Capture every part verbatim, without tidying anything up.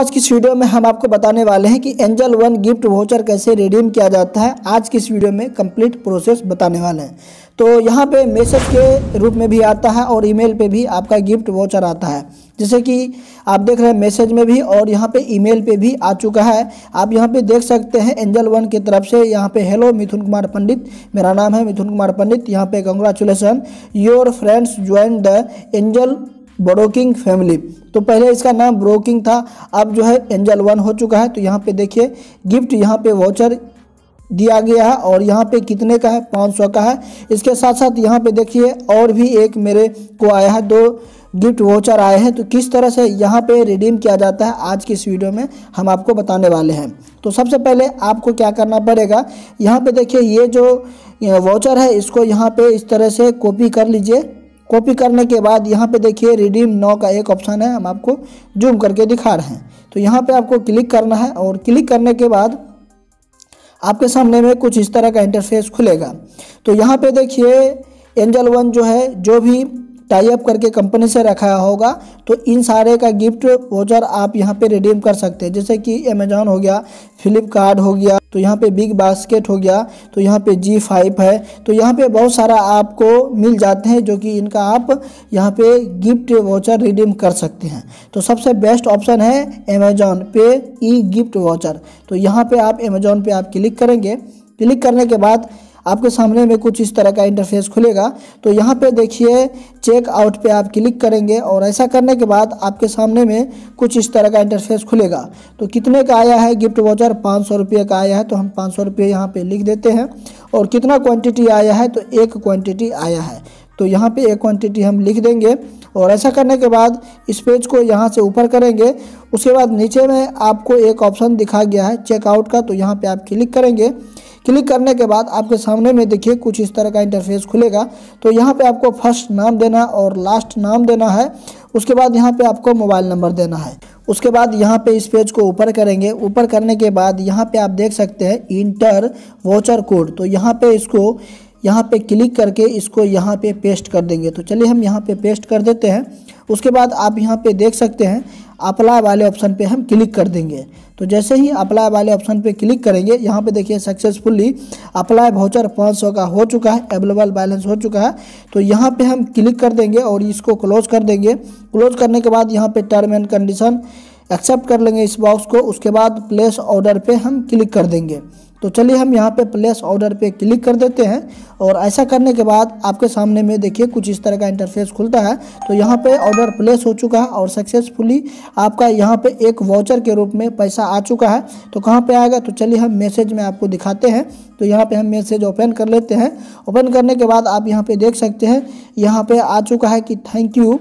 आज की वीडियो में हम आपको बताने वाले हैं कि एंजल वन गिफ्ट वाउचर कैसे रिडीम किया जाता है। आज की इस वीडियो में कंप्लीट प्रोसेस बताने वाले हैं। तो यहाँ पे मैसेज के रूप में भी आता है और ईमेल पे भी आपका गिफ्ट वाउचर आता है, जैसे कि आप देख रहे हैं मैसेज में भी और यहाँ पे ईमेल पे भी आ चुका है। आप यहाँ पे देख सकते हैं एंजल वन की तरफ से यहाँ पे हेलो मिथुन कुमार पंडित, मेरा नाम है मिथुन कुमार पंडित। यहाँ पे congratulation your friends join the Angel broking family. तो पहले इसका नाम ब्रोकिंग था, अब जो है एंजल वन हो चुका है। तो यहाँ पे देखिए गिफ्ट यहाँ पे वाउचर दिया गया है और यहाँ पे कितने का है, पाँच सौ का है। इसके साथ साथ यहाँ पे देखिए और भी एक मेरे को आया है, दो गिफ्ट वाउचर आए हैं। तो किस तरह से यहाँ पे रिडीम किया जाता है आज की इस वीडियो में हम आपको बताने वाले हैं। तो सबसे पहले आपको क्या करना पड़ेगा, यहाँ पे देखिए ये जो वाउचर है इसको यहाँ पे इस तरह से कॉपी कर लीजिए। कॉपी करने के बाद यहाँ पे देखिए रिडीम नाउ का एक ऑप्शन है, हम आपको जूम करके दिखा रहे हैं। तो यहाँ पे आपको क्लिक करना है और क्लिक करने के बाद आपके सामने में कुछ इस तरह का इंटरफेस खुलेगा। तो यहाँ पे देखिए एंजल वन जो है जो भी टाई अप करके कंपनी से रखा होगा तो इन सारे का गिफ्ट वाउचर आप यहाँ पे रिडीम कर सकते हैं, जैसे कि अमेजॉन हो गया, फ्लिपकार्ट हो गया, तो यहाँ पे बिग बास्केट हो गया, तो यहाँ पे जी फाइव है। तो यहाँ पे बहुत सारा आपको मिल जाते हैं जो कि इनका आप यहाँ पे गिफ्ट वाउचर रिडीम कर सकते हैं। तो सबसे बेस्ट ऑप्शन है अमेजॉन पे ई गिफ्ट वाउचर। तो यहाँ पर आप अमेजॉन पे आप क्लिक करेंगे। क्लिक करने के बाद आपके सामने में कुछ इस तरह का इंटरफेस खुलेगा। तो यहाँ पे देखिए चेक आउट पे आप क्लिक करेंगे और ऐसा करने के बाद आपके सामने में कुछ इस तरह का इंटरफेस खुलेगा। तो कितने का आया है गिफ्ट वाउचर, पाँच सौ रुपये का आया है। तो हम पाँच सौ रुपये यहाँ पे लिख देते हैं और कितना क्वांटिटी आया है, तो एक क्वांटिटी आया है। तो यहाँ पे एक क्वांटिटी हम लिख देंगे और ऐसा करने के बाद इस पेज को यहाँ से ऊपर करेंगे। उसके बाद नीचे में आपको एक ऑप्शन दिखा गया है चेकआउट का, तो यहाँ पे आप क्लिक करेंगे। क्लिक करने के बाद आपके सामने में देखिए कुछ इस तरह का इंटरफेस खुलेगा। तो यहाँ पे आपको फर्स्ट नाम देना और लास्ट नाम देना है, उसके बाद यहाँ पे आपको मोबाइल नंबर देना है। उसके बाद यहाँ पे इस पेज को ऊपर करेंगे। ऊपर करने के बाद यहाँ पे आप देख सकते हैं इंटर वाउचर कोड, तो यहाँ पे इसको यहाँ पे क्लिक करके इसको यहाँ पे पेस्ट कर देंगे। तो चलिए हम यहाँ पे पेस्ट कर देते हैं। उसके बाद आप यहाँ पे देख सकते हैं अप्लाई वाले ऑप्शन पे हम क्लिक कर देंगे। तो जैसे ही अप्लाई वाले ऑप्शन पे क्लिक करेंगे यहाँ पे देखिए सक्सेसफुली अप्लाई वाउचर पाँच सौ का हो चुका है, अवेलेबल बैलेंस हो चुका है। तो यहाँ पे हम क्लिक कर देंगे और इसको क्लोज कर देंगे। क्लोज करने के बाद यहाँ पे टर्म एंड कंडीशन एक्सेप्ट कर लेंगे इस बॉक्स को। उसके बाद प्लेस ऑर्डर पे हम क्लिक कर देंगे। तो चलिए हम यहाँ पे प्लेस ऑर्डर पे क्लिक कर देते हैं और ऐसा करने के बाद आपके सामने में देखिए कुछ इस तरह का इंटरफेस खुलता है। तो यहाँ पे ऑर्डर प्लेस हो चुका है और सक्सेसफुली आपका यहाँ पे एक वाउचर के रूप में पैसा आ चुका है। तो कहाँ पे आएगा, तो चलिए हम मैसेज में आपको दिखाते हैं। तो यहाँ पे हम मैसेज ओपन कर लेते हैं। ओपन करने के बाद आप यहाँ पे देख सकते हैं यहाँ पे आ चुका है कि thank you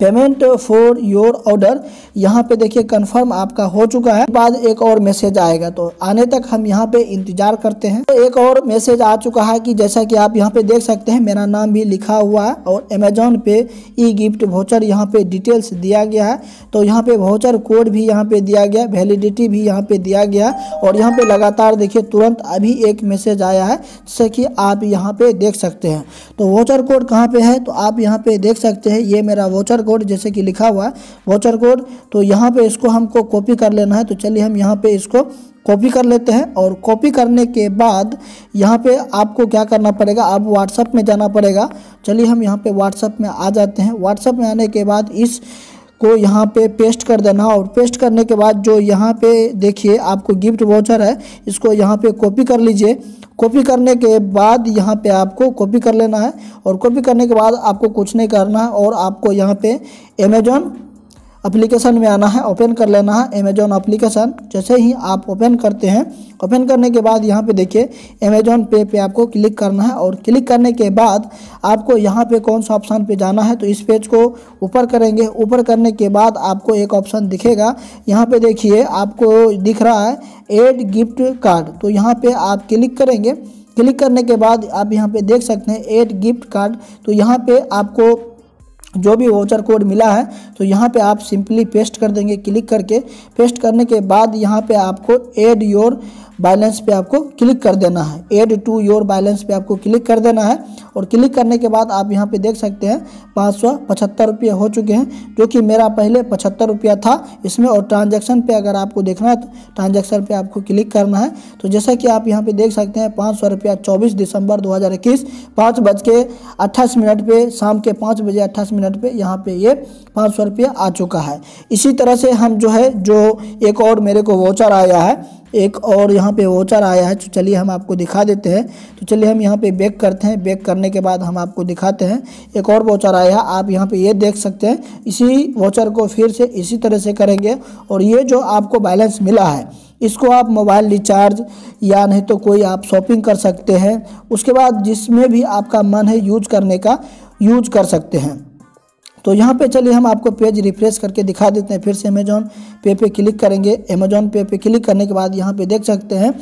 payment for your order. यहाँ पे देखिए कंफर्म आपका हो चुका है। बाद एक और मैसेज आएगा, तो आने तक हम यहाँ पे इंतजार करते हैं। तो एक और मैसेज आ चुका है कि जैसा कि आप यहाँ पे देख सकते हैं मेरा नाम भी लिखा हुआ है और अमेजॉन पे ई गिफ्ट वाउचर यहाँ पे डिटेल्स दिया गया है। तो यहाँ पे वाउचर कोड भी यहाँ पे दिया गया, वैलिडिटी भी यहाँ पे दिया गया और यहाँ पे लगातार देखिए तुरंत अभी एक मैसेज आया है जैसे कि आप यहाँ पे देख सकते हैं। तो वाउचर कोड कहाँ पे है, तो आप यहाँ पे देख सकते हैं ये मेरा वाउचर कोड जैसे कि लिखा हुआ है वाउचर कोड। तो यहाँ पे इसको हमको कॉपी कर लेना है। तो चलिए हम यहाँ पे इसको कॉपी कर लेते हैं और कॉपी करने के बाद यहाँ पे आपको क्या करना पड़ेगा, आप व्हाट्सएप में जाना पड़ेगा। चलिए हम यहाँ पे व्हाट्सएप में आ जाते हैं। व्हाट्सएप में आने के बाद इस को यहाँ पे पेस्ट कर देना और पेस्ट करने के बाद जो यहाँ पे देखिए आपको गिफ्ट वाउचर है इसको यहाँ पे कॉपी कर लीजिए। कॉपी करने के बाद यहाँ पे आपको कॉपी कर लेना है और कॉपी करने के बाद आपको कुछ नहीं करना है और आपको यहाँ पे अमेजॉन एप्लीकेशन में आना है, ओपन कर लेना है अमेजॉन एप्लीकेशन। जैसे ही आप ओपन करते हैं, ओपन करने के बाद यहाँ पे देखिए अमेजॉन पे पे आपको क्लिक करना है और क्लिक करने के बाद आपको यहाँ पे कौन सा ऑप्शन पे जाना है, तो इस पेज को ऊपर करेंगे। ऊपर करने के बाद आपको एक ऑप्शन दिखेगा, यहाँ पे देखिए आपको दिख रहा है ऐड गिफ्ट कार्ड। तो यहाँ पर आप क्लिक करेंगे। क्लिक करने के बाद आप यहाँ पर देख सकते हैं ऐड गिफ्ट कार्ड। तो यहाँ पर आपको जो भी वाउचर कोड मिला है तो यहाँ पे आप सिंपली पेस्ट कर देंगे क्लिक करके। पेस्ट करने के बाद यहाँ पे आपको ऐड योर बैलेंस पे आपको क्लिक कर देना है, ऐड टू योर बैलेंस पे आपको क्लिक कर देना है। और क्लिक करने के बाद आप यहाँ पे देख सकते हैं पाँच सौ पचहत्तर रुपये हो चुके हैं, जो कि मेरा पहले पचहत्तर रुपया था इसमें। और ट्रांजैक्शन पे अगर आपको देखना है तो ट्रांजैक्शन पे आपको क्लिक करना है। तो जैसा कि आप यहाँ पे देख सकते हैं पाँच सौ रुपया चौबीस दिसंबर दो हज़ार इक्कीस पाँच बज के अट्ठाईस मिनट पर, शाम के पाँच बजे अट्ठाईस मिनट पर यहाँ पे ये पाँच सौ रुपया आ चुका है। इसी तरह से हम जो है जो एक और मेरे को वाउचर आया है, एक और यहाँ पे वाउचर आया है, तो चलिए हम आपको दिखा देते हैं। तो चलिए हम यहाँ पे बैक करते हैं, बैक करने के बाद हम आपको दिखाते हैं एक और वाउचर आया है। आप यहाँ पे ये देख सकते हैं, इसी वाउचर को फिर से इसी तरह से करेंगे। और ये जो आपको बैलेंस मिला है इसको आप मोबाइल रिचार्ज या नहीं तो कोई आप शॉपिंग कर सकते हैं, उसके बाद जिसमें भी आपका मन है यूज करने का यूज कर सकते हैं। तो यहाँ पे चलिए हम आपको पेज रिफ्रेश करके दिखा देते हैं। फिर से अमेज़ॉन पे पे क्लिक करेंगे। अमेज़ॉन पे पे क्लिक करने के बाद यहाँ पे देख सकते हैं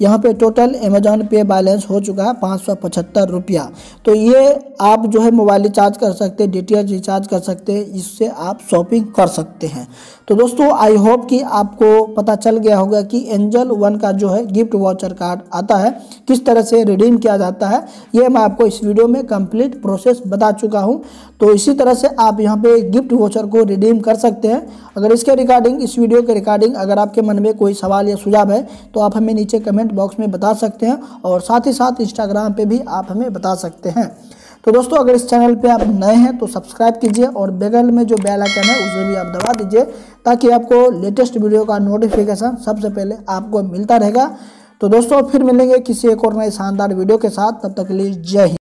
यहाँ पे टोटल अमेज़ॉन पे बैलेंस हो चुका है पाँच सौ पचहत्तर रुपया। तो ये आप जो है मोबाइल रिचार्ज कर सकते हैं, डी टी एच रिचार्ज कर सकते हैं, इससे आप शॉपिंग कर सकते हैं। तो दोस्तों आई होप कि आपको पता चल गया होगा कि एंजल वन का जो है गिफ्ट वाउचर कार्ड आता है किस तरह से रिडीम किया जाता है, ये मैं आपको इस वीडियो में कंप्लीट प्रोसेस बता चुका हूँ। तो इसी तरह से आप यहाँ पे गिफ्ट वाउचर को रिडीम कर सकते हैं। अगर इसके रिगार्डिंग इस वीडियो के रिगार्डिंग अगर आपके मन में कोई सवाल या सुझाव है तो आप हमें नीचे कमेंट बॉक्स में बता सकते हैं, और साथ ही साथ इंस्टाग्राम पे भी आप हमें बता सकते हैं। तो दोस्तों अगर इस चैनल पे आप नए हैं तो सब्सक्राइब कीजिए, और बगल में जो बेल आइकन है उसे भी आप दबा दीजिए, ताकि आपको लेटेस्ट वीडियो का नोटिफिकेशन सबसे पहले आपको मिलता रहेगा। तो दोस्तों फिर मिलेंगे किसी एक और नए शानदार वीडियो के साथ, तब तक के लिए जय हिंद।